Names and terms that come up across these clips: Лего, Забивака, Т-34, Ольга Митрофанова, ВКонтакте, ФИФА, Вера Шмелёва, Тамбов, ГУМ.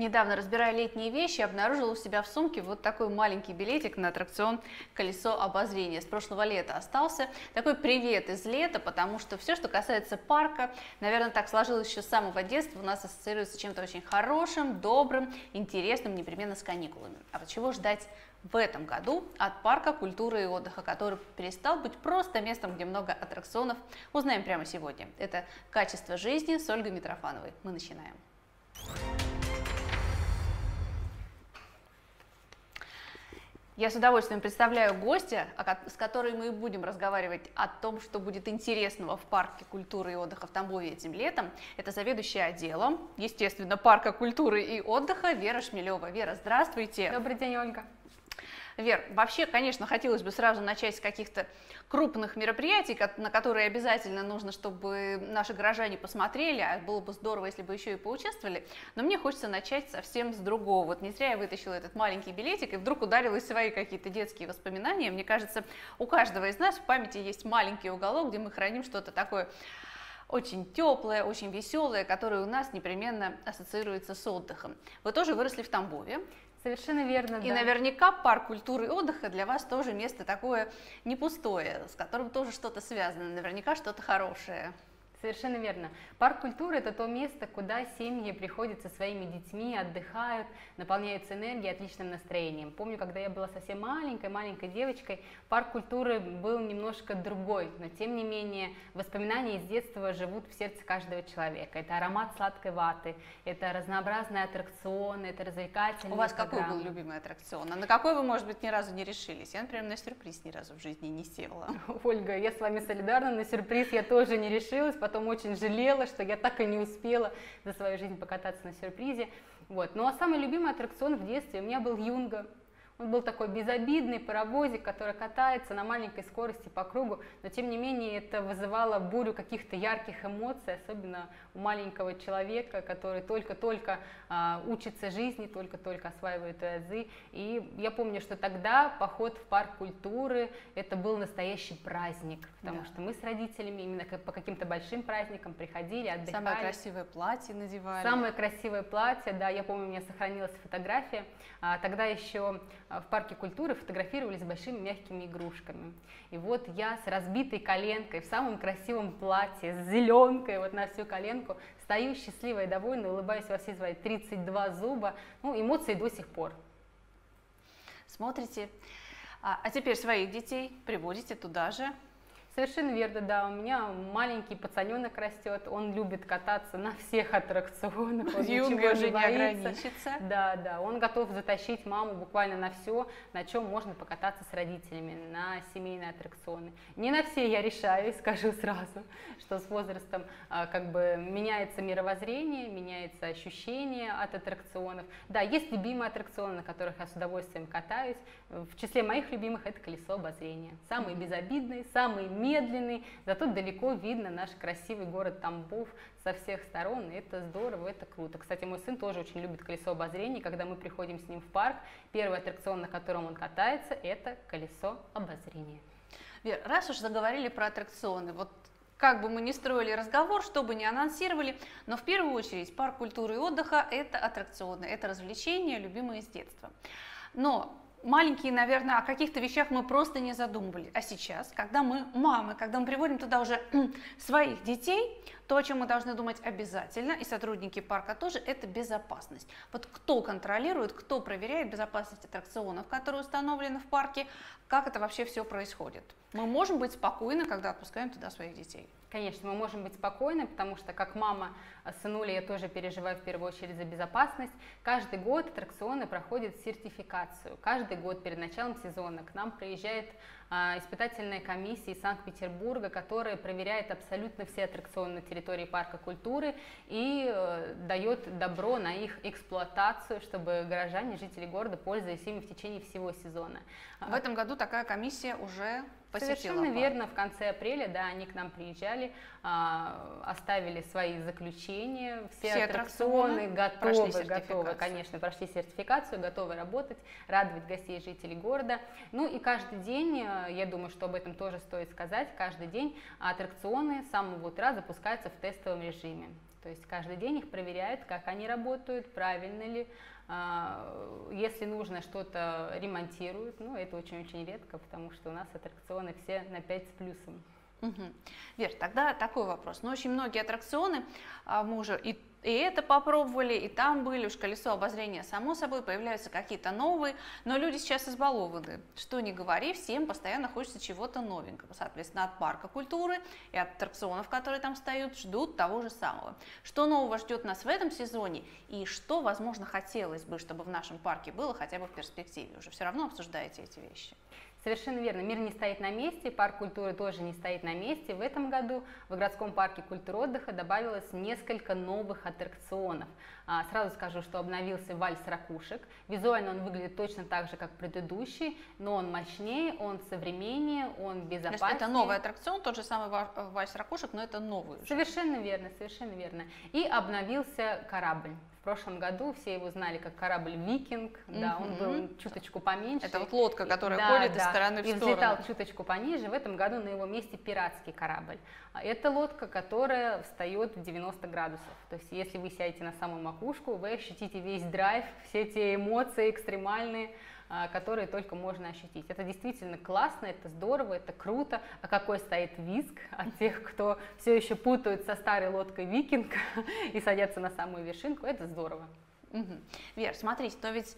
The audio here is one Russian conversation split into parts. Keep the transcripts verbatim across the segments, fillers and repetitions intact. Недавно, разбирая летние вещи, обнаружила у себя в сумке вот такой маленький билетик на аттракцион «Колесо обозрения». С прошлого лета остался такой привет из лета, потому что все, что касается парка, наверное, так сложилось еще с самого детства, у нас ассоциируется с чем-то очень хорошим, добрым, интересным, непременно с каникулами. А вот чего ждать в этом году от парка культуры и отдыха, который перестал быть просто местом, где много аттракционов, узнаем прямо сегодня. Это «Качество жизни» с Ольгой Митрофановой. Мы начинаем. Я с удовольствием представляю гостя, с которой мы будем разговаривать о том, что будет интересного в парке культуры и отдыха в Тамбове этим летом. Это заведующая отделом, естественно, парка культуры и отдыха Вера Шмелёва. Вера, здравствуйте. Добрый день, Ольга. Вер, вообще, конечно, хотелось бы сразу начать с каких-то крупных мероприятий, на которые обязательно нужно, чтобы наши горожане посмотрели, а было бы здорово, если бы еще и поучаствовали, но мне хочется начать совсем с другого. Вот не зря я вытащила этот маленький билетик и вдруг ударилась в свои какие-то детские воспоминания. Мне кажется, у каждого из нас в памяти есть маленький уголок, где мы храним что-то такое очень теплое, очень веселое, которое у нас непременно ассоциируется с отдыхом. Вы тоже выросли в Тамбове. Совершенно верно, и да. Наверняка парк культуры и отдыха для вас тоже место такое не пустое, с которым тоже что-то связано, наверняка что-то хорошее. Совершенно верно. Парк культуры – это то место, куда семьи приходят со своими детьми, отдыхают, наполняются энергией, отличным настроением. Помню, когда я была совсем маленькой, маленькой девочкой, парк культуры был немножко другой, но тем не менее воспоминания из детства живут в сердце каждого человека. Это аромат сладкой ваты, это разнообразные аттракционы, это развлекательные. У вас программы. Какой был любимый аттракцион? А на какой вы, может быть, ни разу не решились? Я, например, на сюрприз ни разу в жизни не села. Ольга, я с вами солидарна, на сюрприз я тоже не решилась, потом очень жалела, что я так и не успела за свою жизнь покататься на сюрпризе. Вот. Ну а самый любимый аттракцион в детстве у меня был Юнга. Он был такой безобидный паровозик, который катается на маленькой скорости по кругу, но тем не менее это вызывало бурю каких-то ярких эмоций, особенно у маленького человека, который только-только а, учится жизни, только-только осваивает азы. И я помню, что тогда поход в парк культуры это был настоящий праздник, потому да. что мы с родителями именно по каким-то большим праздникам приходили, отдыхали. Самое красивое платье надевали. Самое красивое платье, да, я помню, у меня сохранилась фотография, а, тогда еще в парке культуры фотографировались с большими мягкими игрушками. И вот я с разбитой коленкой, в самом красивом платье, с зеленкой вот на всю коленку, стою счастливая и довольная, улыбаюсь во все свои тридцать два зуба. Ну, эмоции до сих пор. Смотрите. А, а теперь своих детей приводите туда же. Совершенно верно, да, у меня маленький пацаненок растет, он любит кататься на всех аттракционах, он ничего же не ограничится. Да, да, он готов затащить маму буквально на все, на чем можно покататься с родителями, на семейные аттракционы. Не на все я решаюсь, скажу сразу, что с возрастом как бы меняется мировоззрение, меняется ощущение от аттракционов. Да, есть любимые аттракционы, на которых я с удовольствием катаюсь, в числе моих любимых это «Колесо обозрения», самые безобидные, самые медленный, зато далеко видно наш красивый город Тамбов со всех сторон, это здорово, это круто. Кстати, мой сын тоже очень любит «Колесо обозрения», когда мы приходим с ним в парк, первый аттракцион, на котором он катается, это «Колесо обозрения». Вер, раз уж заговорили про аттракционы, вот как бы мы ни строили разговор, что бы ни анонсировали, но в первую очередь парк культуры и отдыха – это аттракционы, это развлечения, любимые с детства. Но маленькие, наверное, о каких-то вещах мы просто не задумывались. А сейчас, когда мы мамы, когда мы приводим туда уже своих детей, то, о чем мы должны думать обязательно, и сотрудники парка тоже, это безопасность. Вот кто контролирует, кто проверяет безопасность аттракционов, которые установлены в парке, как это вообще все происходит? Мы можем быть спокойны, когда отпускаем туда своих детей? Конечно, мы можем быть спокойны, потому что как мама сынуля я тоже переживаю в первую очередь за безопасность. Каждый год аттракционы проходят сертификацию. Каждый год перед началом сезона к нам приезжает а, испытательная комиссия из Санкт-Петербурга, которая проверяет абсолютно все аттракционы на территории парка культуры и э, дает добро на их эксплуатацию, чтобы горожане, жители города пользовались ими в течение всего сезона. В этом году такая комиссия уже... Совершенно парк. Верно, в конце апреля, да, они к нам приезжали, а, оставили свои заключения, все, все аттракционы, аттракционы готовы, готовы, конечно, прошли сертификацию, готовы работать, радовать гостей и жителей города. Ну и каждый день, я думаю, что об этом тоже стоит сказать, каждый день аттракционы с самого утра запускаются в тестовом режиме. То есть каждый день их проверяют, как они работают, правильно ли. Если нужно что-то ремонтируют, ну, это очень-очень редко, потому что у нас аттракционы все на пять с плюсом. Угу. Вер, тогда такой вопрос. Ну, очень многие аттракционы, а мы уже и, и это попробовали, и там были, уж колесо обозрения, само собой, появляются какие-то новые, но люди сейчас избалованы. Что ни говори, всем постоянно хочется чего-то новенького. Соответственно, от парка культуры и от аттракционов, которые там стоят, ждут того же самого. Что нового ждет нас в этом сезоне и что, возможно, хотелось бы, чтобы в нашем парке было хотя бы в перспективе? Уже все равно обсуждаете эти вещи. Совершенно верно. Мир не стоит на месте, парк культуры тоже не стоит на месте. В этом году в городском парке культуры отдыха добавилось несколько новых аттракционов. А, сразу скажу, что обновился вальс ракушек. Визуально он выглядит точно так же, как предыдущий, но он мощнее, он современнее, он безопаснее. То есть это новый аттракцион, тот же самый вальс ракушек, но это новый уже. Совершенно верно, совершенно верно. И обновился корабль. В прошлом году все его знали как корабль «Викинг», mm-hmm. да, он был чуточку поменьше. Это вот лодка, которая и, ходит да, из да, стороны в и сторону. И взлетал чуточку пониже, в этом году на его месте пиратский корабль. Это лодка, которая встает в девяносто градусов. То есть если вы сядете на самую макушку, вы ощутите весь драйв, все те эмоции экстремальные, которые только можно ощутить. Это действительно классно, это здорово, это круто. А какой стоит визг от тех, кто все еще путают со старой лодкой «Викинг» и садятся на самую вершинку, это здорово. Угу. Вер, смотрите, но ведь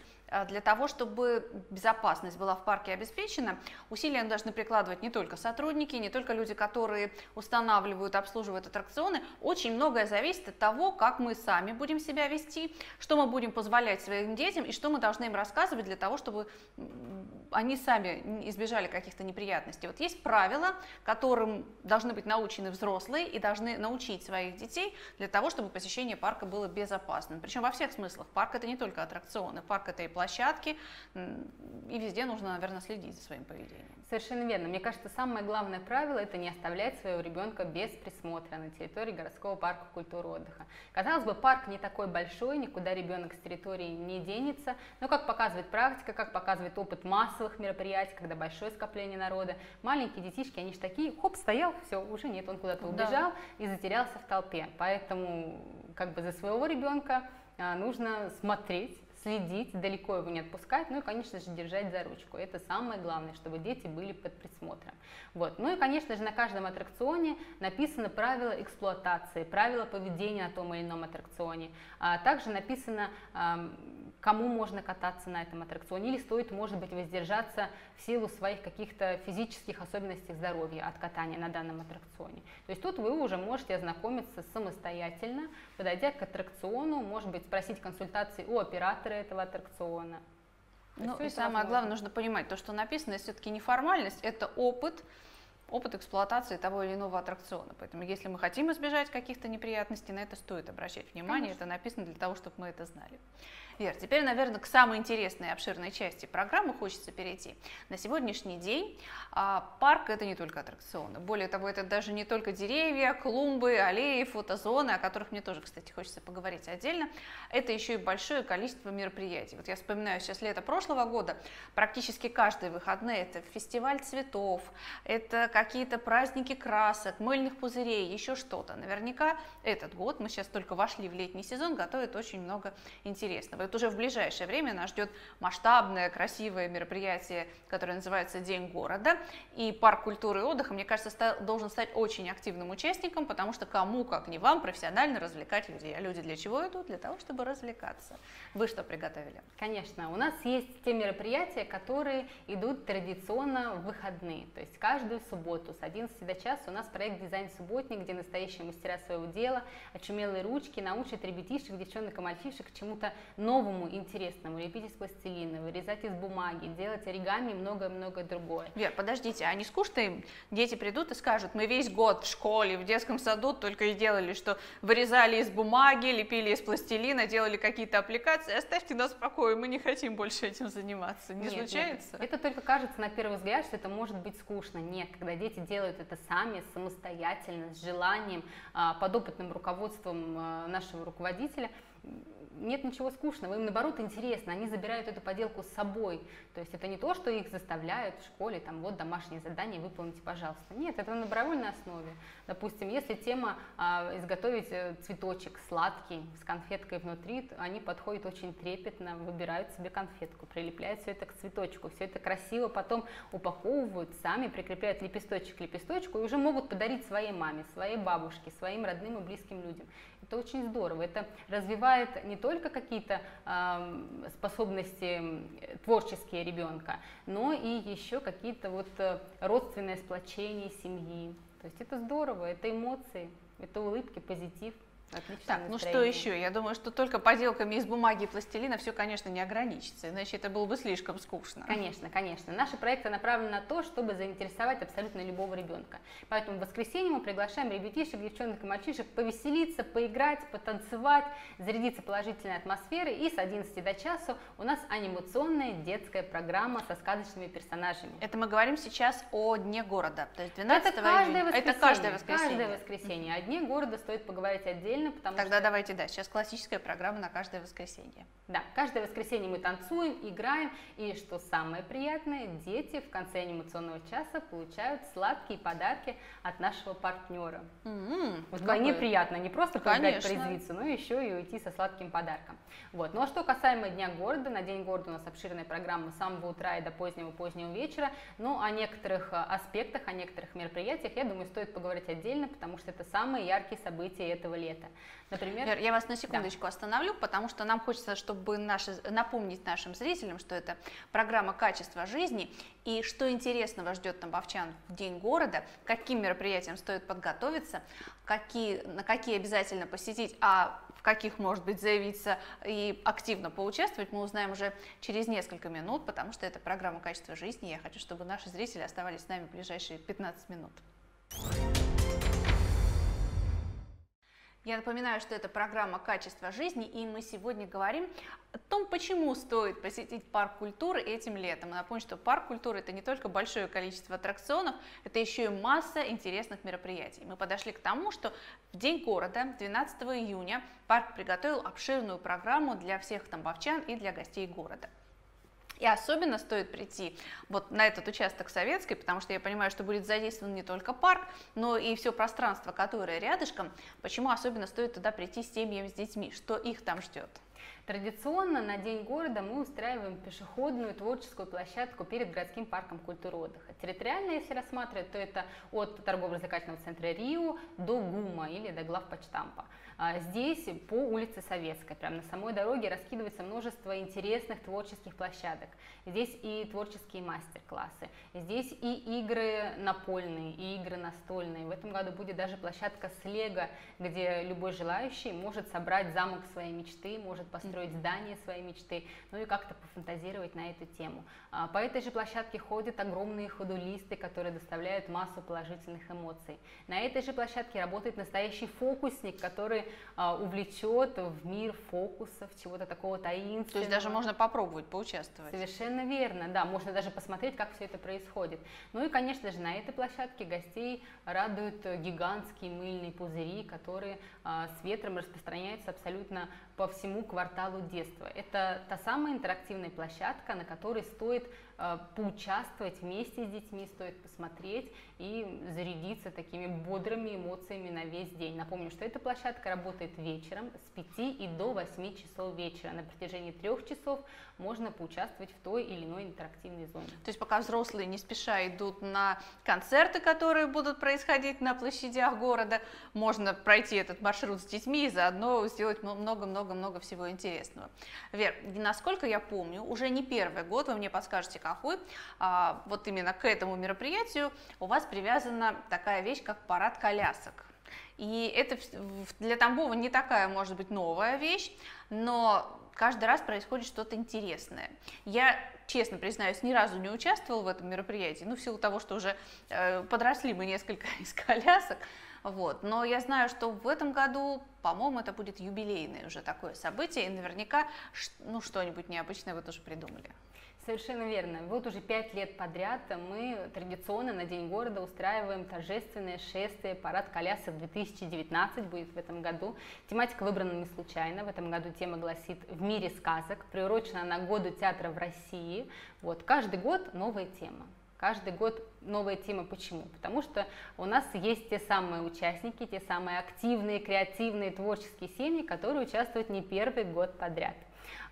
для того, чтобы безопасность была в парке обеспечена, усилия должны прикладывать не только сотрудники, не только люди, которые устанавливают, обслуживают аттракционы. Очень многое зависит от того, как мы сами будем себя вести, что мы будем позволять своим детям и что мы должны им рассказывать для того, чтобы они сами избежали каких-то неприятностей. Вот есть правила, которым должны быть научены взрослые и должны научить своих детей для того, чтобы посещение парка было безопасным. Причем во всех смыслах. Парк — это не только аттракционы, парк — это и площадки, и везде нужно, наверное, следить за своим поведением. Совершенно верно. Мне кажется, самое главное правило – это не оставлять своего ребенка без присмотра на территории городского парка культуры отдыха. Казалось бы, парк не такой большой, никуда ребенок с территории не денется, но, как показывает практика, как показывает опыт массовых мероприятий, когда большое скопление народа, маленькие детишки, они же такие, хоп, стоял, все, уже нет, он куда-то убежал да. и затерялся в толпе. Поэтому как бы за своего ребенка нужно смотреть, следить, далеко его не отпускать, ну и, конечно же, держать за ручку. Это самое главное, чтобы дети были под присмотром. Вот. Ну и, конечно же, на каждом аттракционе написано правило эксплуатации, правила поведения на том или ином аттракционе. А также написано, кому можно кататься на этом аттракционе, или стоит, может быть, воздержаться в силу своих каких-то физических особенностей здоровья от катания на данном аттракционе. То есть тут вы уже можете ознакомиться самостоятельно, подойдя к аттракциону, может быть, спросить консультации у оператора этого аттракциона. Ну, и самое главное, нужно понимать, то, что написано, это все-таки не формальность, это опыт, опыт эксплуатации того или иного аттракциона. Поэтому, если мы хотим избежать каких-то неприятностей, на это стоит обращать внимание. Конечно. Это написано для того, чтобы мы это знали. Вер, теперь, наверное, к самой интересной и обширной части программы хочется перейти. На сегодняшний день парк – это не только аттракционы. Более того, это даже не только деревья, клумбы, аллеи, фотозоны, о которых мне тоже, кстати, хочется поговорить отдельно. Это еще и большое количество мероприятий. Вот я вспоминаю сейчас лето прошлого года. Практически каждые выходные – это фестиваль цветов, это какие-то праздники красок, мыльных пузырей, еще что-то. Наверняка этот год, мы сейчас только вошли в летний сезон, готовит очень много интересного. Вот уже в ближайшее время нас ждет масштабное, красивое мероприятие, которое называется День города. И парк культуры и отдыха, мне кажется, стал, должен стать очень активным участником, потому что кому, как не вам, профессионально развлекать людей. А люди для чего идут? Для того, чтобы развлекаться. Вы что приготовили? Конечно, у нас есть те мероприятия, которые идут традиционно в выходные, то есть каждую субботу. С одиннадцати до часа у нас проект «Дизайн субботник», где настоящие мастера своего дела, очумелые ручки научат ребятишек, девчонок и мальчишек чему-то новому, интересному. Лепить из пластилина, вырезать из бумаги, делать оригами и многое-многое другое. Вер, подождите, а не скучно им? Дети придут и скажут, мы весь год в школе, в детском саду только и делали, что вырезали из бумаги, лепили из пластилина, делали какие-то аппликации. Оставьте нас в покое, мы не хотим больше этим заниматься. Не нет, случается? Нет. Это только кажется на первый взгляд, что это может быть скучно. Нет, когда дети делают это сами, самостоятельно, с желанием, под опытным руководством нашего руководителя, нет ничего скучного, им наоборот интересно, они забирают эту поделку с собой, то есть это не то, что их заставляют в школе, там вот домашнее задание выполните, пожалуйста, нет, это на добровольной основе. Допустим, если тема а, изготовить цветочек сладкий с конфеткой внутри, они подходят очень трепетно, выбирают себе конфетку, прилепляют все это к цветочку, все это красиво потом упаковывают, сами прикрепляют лепесточек к лепесточку и уже могут подарить своей маме, своей бабушке, своим родным и близким людям. Это очень здорово, это развивает не только какие-то э, способности творческие ребенка, но и еще какие-то вот родственные сплочения семьи. То есть это здорово, это эмоции, это улыбки, позитив. Так, ну что еще? Я думаю, что только поделками из бумаги и пластилина все, конечно, не ограничится, иначе это было бы слишком скучно. Конечно, конечно. Наши проекты направлены на то, чтобы заинтересовать абсолютно любого ребенка. Поэтому в воскресенье мы приглашаем ребятишек, девчонок и мальчишек повеселиться, поиграть, потанцевать, зарядиться положительной атмосферой. И с одиннадцати до часу у нас анимационная детская программа со сказочными персонажами. Это мы говорим сейчас о Дне города, то есть двенадцатого июня. Это каждое воскресенье. Каждое воскресенье. О Дне города стоит поговорить отдельно. Тогда что... давайте, да, сейчас классическая программа на каждое воскресенье. Да, каждое воскресенье мы танцуем, играем, и, что самое приятное, дети в конце анимационного часа получают сладкие подарки от нашего партнера. Mm-hmm. Вот вдвойне приятно, не просто поиграть, порезвиться, но еще и уйти со сладким подарком. Вот. Ну а что касаемо Дня города, на День города у нас обширная программа с самого утра и до позднего-позднего вечера, но о некоторых аспектах, о некоторых мероприятиях, я думаю, стоит поговорить отдельно, потому что это самые яркие события этого лета. Например, Вер, я вас на секундочку да. остановлю, потому что нам хочется, чтобы наши, напомнить нашим зрителям, что это программа «Качество жизни», и что интересного ждет тамбовчан в День города, каким мероприятиям стоит подготовиться, какие, на какие обязательно посетить, а в каких, может быть, заявиться и активно поучаствовать, мы узнаем уже через несколько минут, потому что это программа «Качество жизни», я хочу, чтобы наши зрители оставались с нами в ближайшие пятнадцать минут. Я напоминаю, что это программа «Качество жизни», и мы сегодня говорим о том, почему стоит посетить парк культуры этим летом. И напомню, что парк культуры – это не только большое количество аттракционов, это еще и масса интересных мероприятий. Мы подошли к тому, что в День города, двенадцатого июня, парк приготовил обширную программу для всех тамбовчан и для гостей города. И особенно стоит прийти вот на этот участок Советской, потому что я понимаю, что будет задействован не только парк, но и все пространство, которое рядышком. Почему особенно стоит туда прийти с семьями, с детьми, что их там ждет? Традиционно на День города мы устраиваем пешеходную творческую площадку перед городским парком культуры отдыха. Территориально, если рассматривать, то это от торгово-развлекательного центра Рио до ГУМа или до главпочтампа. Здесь по улице Советской, прямо на самой дороге, раскидывается множество интересных творческих площадок. Здесь и творческие мастер-классы, здесь и игры напольные, и игры настольные. В этом году будет даже площадка с лего, где любой желающий может собрать замок своей мечты, может построить здание своей мечты, ну и как-то пофантазировать на эту тему. По этой же площадке ходят огромные ходулисты, которые доставляют массу положительных эмоций. На этой же площадке работает настоящий фокусник, который увлечет в мир фокусов, чего-то такого таинственного. То есть даже можно попробовать поучаствовать. Совершенно верно, да, можно даже посмотреть, как все это происходит. Ну и, конечно же, на этой площадке гостей радуют гигантские мыльные пузыри, которые с ветром распространяются абсолютно по всему кварталу детства. Это та самая интерактивная площадка, на которой стоит э, поучаствовать вместе с детьми, стоит посмотреть и зарядиться такими бодрыми эмоциями на весь день. Напомню, что эта площадка работает вечером с пяти и до восьми часов вечера. На протяжении трех часов можно поучаствовать в той или иной интерактивной зоне. То есть пока взрослые не спеша идут на концерты, которые будут происходить на площадях города, можно пройти этот маршрут с детьми и заодно сделать много-много-много всего интересного. Вер, насколько я помню, уже не первый год, вы мне подскажете какой, а, вот именно к этому мероприятию у вас привязана такая вещь, как парад колясок. И это для Тамбова не такая, может быть, новая вещь, но каждый раз происходит что-то интересное. Я, честно признаюсь, ни разу не участвовала в этом мероприятии, ну, в силу того, что уже э, подросли мы несколько из колясок. Вот. Но я знаю, что в этом году, по-моему, это будет юбилейное уже такое событие, и наверняка ну, что-нибудь необычное вы тоже придумали. Совершенно верно. Вот уже пять лет подряд мы традиционно на День города устраиваем торжественное шествие, парад колясок две тысячи девятнадцать будет в этом году. Тематика выбрана не случайно. В этом году тема гласит «В мире сказок», приурочена она году театра в России. Вот, каждый год новая тема. Каждый год новая тема. Почему? Потому что у нас есть те самые участники, те самые активные, креативные, творческие семьи, которые участвуют не первый год подряд.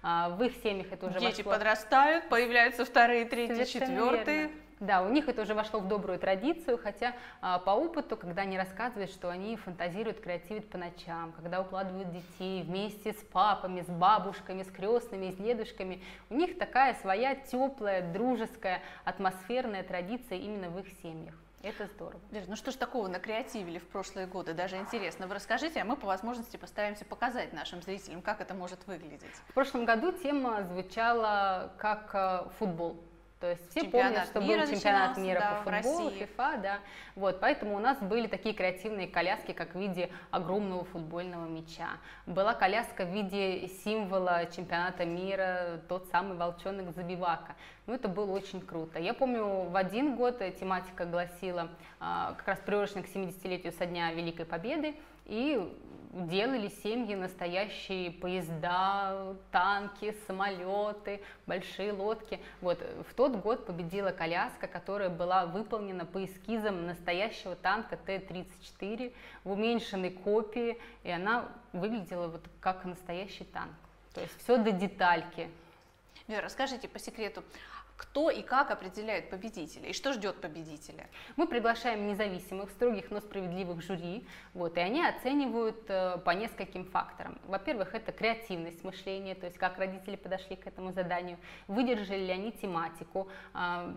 В их семьях это уже Дети вошло... подрастают, появляются вторые, третьи, Совершенно четвертые. Верно. Да, у них это уже вошло в добрую традицию, хотя а, по опыту, когда они рассказывают, что они фантазируют, креативят по ночам, когда укладывают детей вместе с папами, с бабушками, с крестными, с дедушками, у них такая своя теплая, дружеская, атмосферная традиция именно в их семьях. Это здорово. Ну что ж такого накреативили в прошлые годы, даже интересно. Вы расскажите, а мы по возможности постараемся показать нашим зрителям, как это может выглядеть. В прошлом году тема звучала как футбол. То есть все помнят, что был чемпионат мира по футболу, ФИФА, да. Вот, поэтому у нас были такие креативные коляски, как в виде огромного футбольного мяча. Была коляска в виде символа чемпионата мира, тот самый волчонок Забивака. Ну, это было очень круто. Я помню, в один год тематика гласила, как раз приурочена к семидесятилетию со дня Великой Победы, и делали семьи настоящие поезда, танки, самолеты, большие лодки. Вот. В тот год победила коляска, которая была выполнена по эскизам настоящего танка Т тридцать четыре в уменьшенной копии, и она выглядела вот как настоящий танк. То есть все до детальки. Вера, расскажите по секрету, кто и как определяет победителя, и что ждет победителя? Мы приглашаем независимых, строгих, но справедливых жюри, вот, и они оценивают э, по нескольким факторам. Во-первых, это креативность мышления, то есть как родители подошли к этому заданию, выдержали ли они тематику, э,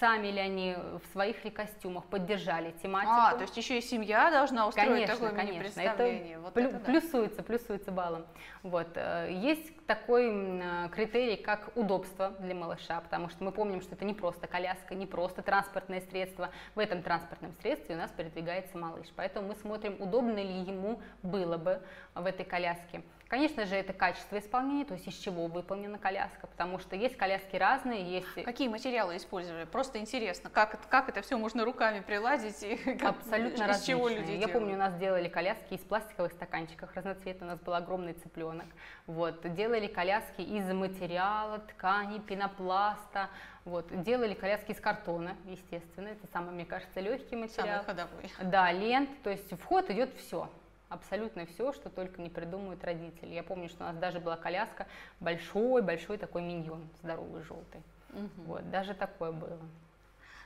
сами ли они в своих ли костюмах поддержали тематику. А, то есть еще и семья должна устроить конечно, такое мини-представление. Вот плю, да. Плюсуется, плюсуется баллом. Вот. Есть такой э, критерий, как удобство для малыша, потому что мы помним, что это не просто коляска, не просто транспортное средство. В этом транспортном средстве у нас передвигается малыш. Поэтому мы смотрим, удобно ли ему было бы в этой коляске. Конечно же, это качество исполнения, то есть из чего выполнена коляска, потому что есть коляски разные, есть... Какие материалы использовали? Просто интересно, как, как это все можно руками приладить и как, Абсолютно из чего люди Я делают? Помню, у нас делали коляски из пластиковых стаканчиков разноцветных, у нас был огромный цыпленок. Вот. Делали коляски из материала, ткани, пенопласта. Вот. Делали коляски из картона, естественно, это самый, мне кажется, легкий материал. Самый ходовой. Да, лент, то есть в ход идет все. Абсолютно все, что только не придумают родители. Я помню, что у нас даже была коляска большой-большой такой миньон, здоровый, желтый. Угу. Вот, даже такое было.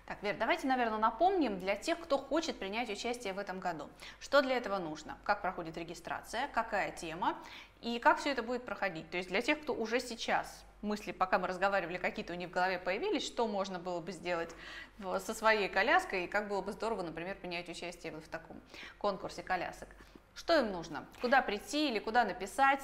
Так, Вер, давайте, наверное, напомним для тех, кто хочет принять участие в этом году. Что для этого нужно? Как проходит регистрация? Какая тема? И как все это будет проходить? То есть для тех, кто уже сейчас, мысли, пока мы разговаривали, какие-то у них в голове появились, что можно было бы сделать со своей коляской, и как было бы здорово, например, принять участие в таком конкурсе колясок. Что им нужно? Куда прийти или куда написать?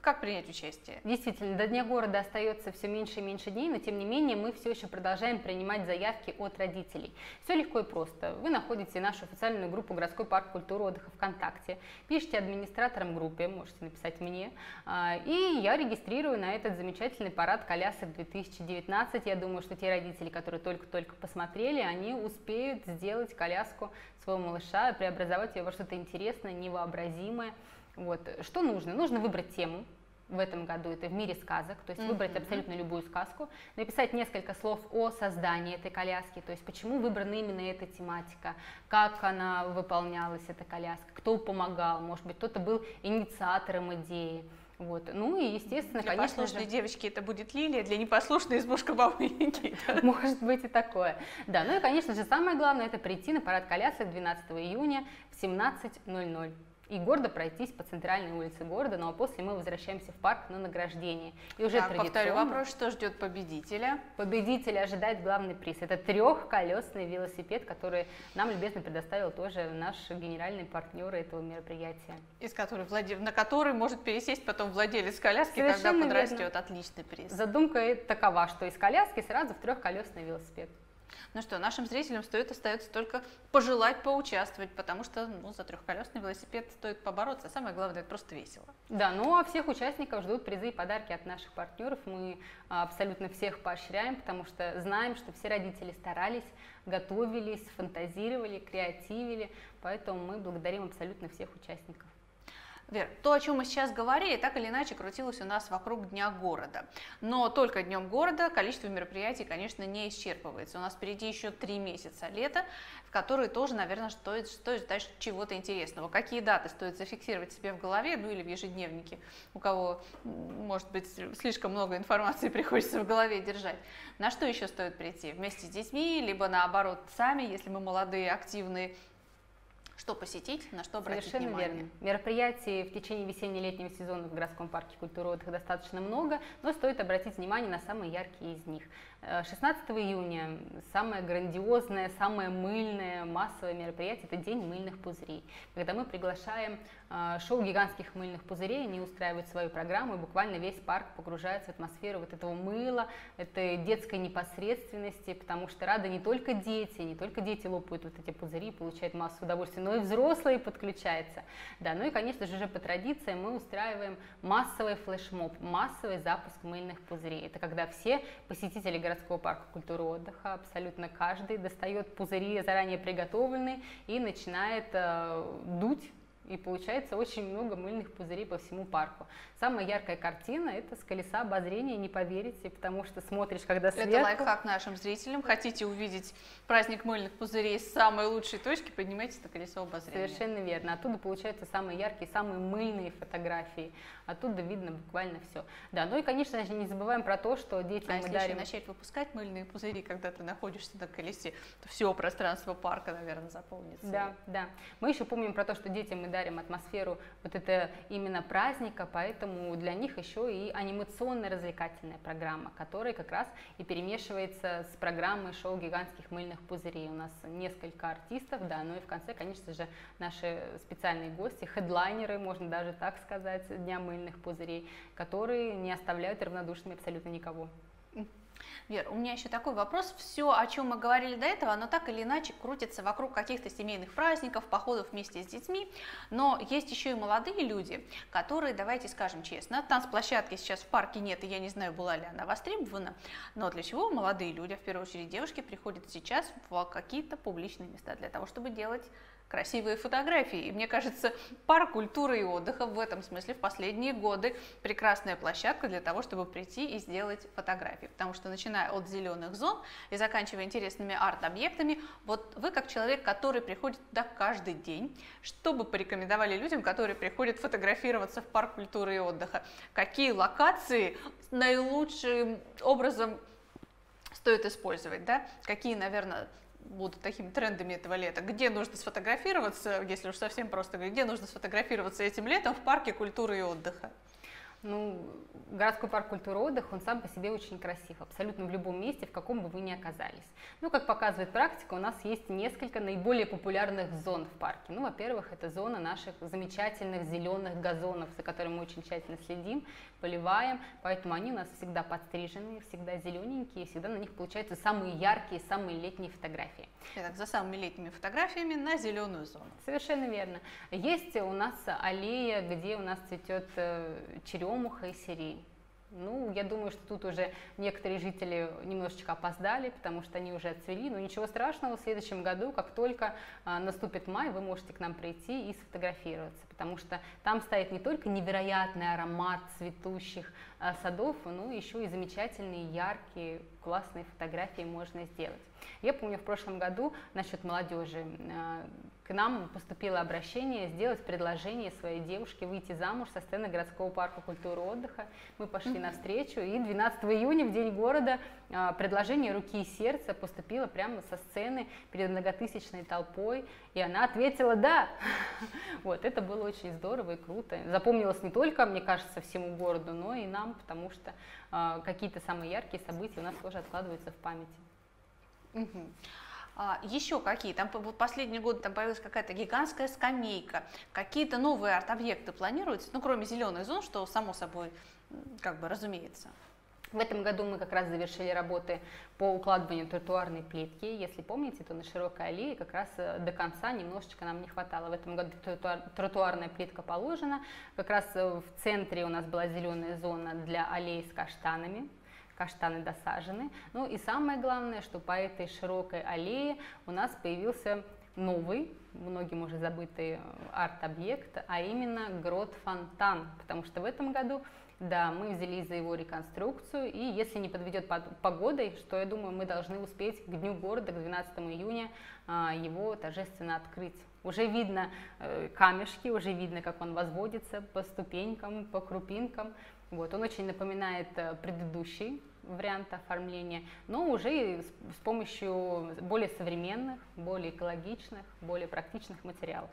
Как принять участие? Действительно, до Дня города остается все меньше и меньше дней, но тем не менее мы все еще продолжаем принимать заявки от родителей. Все легко и просто. Вы находите нашу официальную группу «Городской парк культуры отдыха» ВКонтакте, пишите администраторам группы, можете написать мне, и я регистрирую на этот замечательный парад колясок две тысячи девятнадцать. Я думаю, что те родители, которые только-только посмотрели, они успеют сделать коляску своего малыша, преобразовать ее во что-то интересное, невозможное. Образимое. Вот. Что нужно? Нужно выбрать тему в этом году, это «В мире сказок», то есть mm-hmm. выбрать абсолютно любую сказку, написать несколько слов о создании этой коляски, то есть почему выбрана именно эта тематика, как она выполнялась, эта коляска, кто помогал, может быть, кто-то был инициатором идеи. Вот. Ну и, естественно, для конечно послушной же... девочки это будет Лилия, для непослушной избушка бабы Яги. Может быть и такое. Да, ну и, конечно же, самое главное, это прийти на парад колясок двенадцатого июня в семнадцать ноль ноль. И гордо пройтись по центральной улице города, ну а после мы возвращаемся в парк на награждение. И уже так, повторю вопрос, что ждет победителя? Победителя ожидает главный приз. Это трехколесный велосипед, который нам любезно предоставил тоже наш генеральный партнер этого мероприятия. Из которой, на который может пересесть потом владелец коляски, Совершенно когда подрастет. Верно. Отличный приз. Задумка такова, что из коляски сразу в трехколесный велосипед. Ну что, нашим зрителям стоит, остается только пожелать поучаствовать, потому что ну, за трехколесный велосипед стоит побороться. Самое главное, это просто весело. Да, ну а всех участников ждут призы и подарки от наших партнеров. Мы абсолютно всех поощряем, потому что знаем, что все родители старались, готовились, фантазировали, креативили. Поэтому мы благодарим абсолютно всех участников. Вер, то, о чем мы сейчас говорили, так или иначе крутилось у нас вокруг Дня города. Но только Днем города количество мероприятий, конечно, не исчерпывается. У нас впереди еще три месяца лета, в которые тоже, наверное, стоит, стоит ждать чего-то интересного. Какие даты стоит зафиксировать себе в голове, ну или в ежедневнике, у кого, может быть, слишком много информации приходится в голове держать. На что еще стоит прийти? Вместе с детьми, либо наоборот сами, если мы молодые, активные. Что посетить, на что обратить внимание. Совершенно верно. Мероприятий в течение весенне-летнего сезона в городском парке культуры отдыха достаточно много, но стоит обратить внимание на самые яркие из них. шестнадцатого июня самое грандиозное, самое мыльное массовое мероприятие – это День мыльных пузырей, когда мы приглашаем шоу гигантских мыльных пузырей, они устраивают свою программу, и буквально весь парк погружается в атмосферу вот этого мыла, этой детской непосредственности, потому что рады не только дети, не только дети лопают вот эти пузыри, получают массу удовольствия, но и взрослые подключаются. Да, ну и, конечно же, уже по традиции мы устраиваем массовый флешмоб, массовый запуск мыльных пузырей. Это когда все посетители городского парка культуры отдыха, абсолютно каждый, достает пузыри заранее приготовленные и начинает э, дуть. И получается очень много мыльных пузырей по всему парку. Самая яркая картина – это с колеса обозрения, не поверите, потому что смотришь, когда сверху… Это лайфхак нашим зрителям. Хотите увидеть праздник мыльных пузырей с самой лучшей точки, поднимайтесь на колесо обозрения. Совершенно верно. Оттуда получаются самые яркие, самые мыльные фотографии. Оттуда видно буквально все. Да, ну и, конечно же, не забываем про то, что детям а мы дарим… начать выпускать мыльные пузыри, когда ты находишься на колесе, то все пространство парка, наверное, заполнится. Да, да. Мы еще помним про то, что детям мы дарим атмосферу вот это именно праздника, поэтому для них еще и анимационно-развлекательная программа, которая как раз и перемешивается с программой шоу гигантских мыльных пузырей. У нас несколько артистов, да, ну и в конце, конечно же, наши специальные гости, хедлайнеры, можно даже так сказать, Дня мыльных пузырей, которые не оставляют равнодушными абсолютно никого. Вер, у меня еще такой вопрос. Все, о чем мы говорили до этого, оно так или иначе крутится вокруг каких-то семейных праздников, походов вместе с детьми, но есть еще и молодые люди, которые, давайте скажем честно, танцплощадки сейчас в парке нет, и я не знаю, была ли она востребована, но для чего молодые люди, в первую очередь девушки, приходят сейчас в какие-то публичные места для того, чтобы делать красивые фотографии. И мне кажется, парк культуры и отдыха в этом смысле в последние годы прекрасная площадка для того, чтобы прийти и сделать фотографии, потому что начиная от зеленых зон и заканчивая интересными арт-объектами, вот вы как человек, который приходит туда каждый день, что бы порекомендовали людям, которые приходят фотографироваться в парк культуры и отдыха? Какие локации наилучшим образом стоит использовать, да? Какие, наверное, будут такими трендами этого лета, где нужно сфотографироваться, если уж совсем просто, где нужно сфотографироваться этим летом в парке культуры и отдыха? Ну, городской парк культуры и отдыха, он сам по себе очень красив, абсолютно в любом месте, в каком бы вы ни оказались. Ну, как показывает практика, у нас есть несколько наиболее популярных зон в парке. Ну, во-первых, это зона наших замечательных зеленых газонов, за которыми мы очень тщательно следим, поливаем, поэтому они у нас всегда подстрижены, всегда зелененькие, всегда на них получаются самые яркие, самые летние фотографии. Итак, за самыми летними фотографиями на зеленую зону. Совершенно верно. Есть у нас аллея, где у нас цветет черемуха, муха и сирень. Ну, я думаю, что тут уже некоторые жители немножечко опоздали, потому что они уже отцвели, но ничего страшного, в следующем году, как только а, наступит май, вы можете к нам прийти и сфотографироваться, потому что там стоит не только невероятный аромат цветущих а, садов, но еще и замечательные, яркие, классные фотографии можно сделать. Я помню, в прошлом году насчет молодежи а, к нам поступило обращение сделать предложение своей девушке выйти замуж со сцены городского парка культуры отдыха. Мы пошли навстречу, и двенадцатого июня, в День города, предложение руки и сердца поступило прямо со сцены перед многотысячной толпой, и она ответила «да». Вот, это было очень здорово и круто. Запомнилось не только, мне кажется, всему городу, но и нам, потому что какие-то самые яркие события у нас тоже откладываются в памяти. А, еще какие? Там последние годы там появилась какая-то гигантская скамейка. Какие-то новые арт-объекты планируются? Ну, кроме зеленых зон, что само собой, как бы, разумеется. В этом году мы как раз завершили работы по укладыванию тротуарной плитки. Если помните, то на широкой аллее как раз до конца немножечко нам не хватало. В этом году тротуар, тротуарная плитка положена. Как раз в центре у нас была зеленая зона для аллей с каштанами. Каштаны досажены. Ну и самое главное, что по этой широкой аллее у нас появился новый, многим уже забытый арт-объект, а именно грот-фонтан, потому что в этом году, да, мы взялись за его реконструкцию, и если не подведет погодой, что, я думаю, мы должны успеть к Дню города, к двенадцатому июня, его торжественно открыть. Уже видно камешки, уже видно, как он возводится по ступенькам, по крупинкам. Вот, он очень напоминает предыдущий вариант оформления, но уже с помощью более современных, более экологичных, более практичных материалов.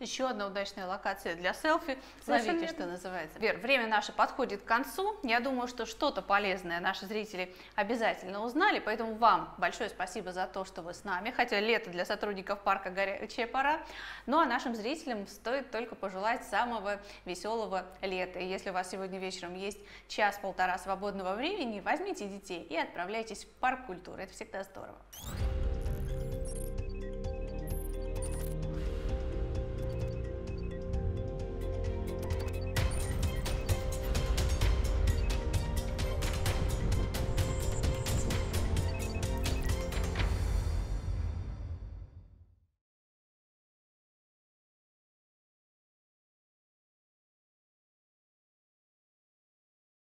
Еще одна удачная локация для селфи. Ловите, что называется. Вер, время наше подходит к концу. Я думаю, что что-то полезное наши зрители обязательно узнали, поэтому вам большое спасибо за то, что вы с нами. Хотя лето для сотрудников парка горячая пора. Ну а нашим зрителям стоит только пожелать самого веселого лета. И если у вас сегодня вечером есть час-полтора свободного времени, возьмите детей и отправляйтесь в парк культуры. Это всегда здорово.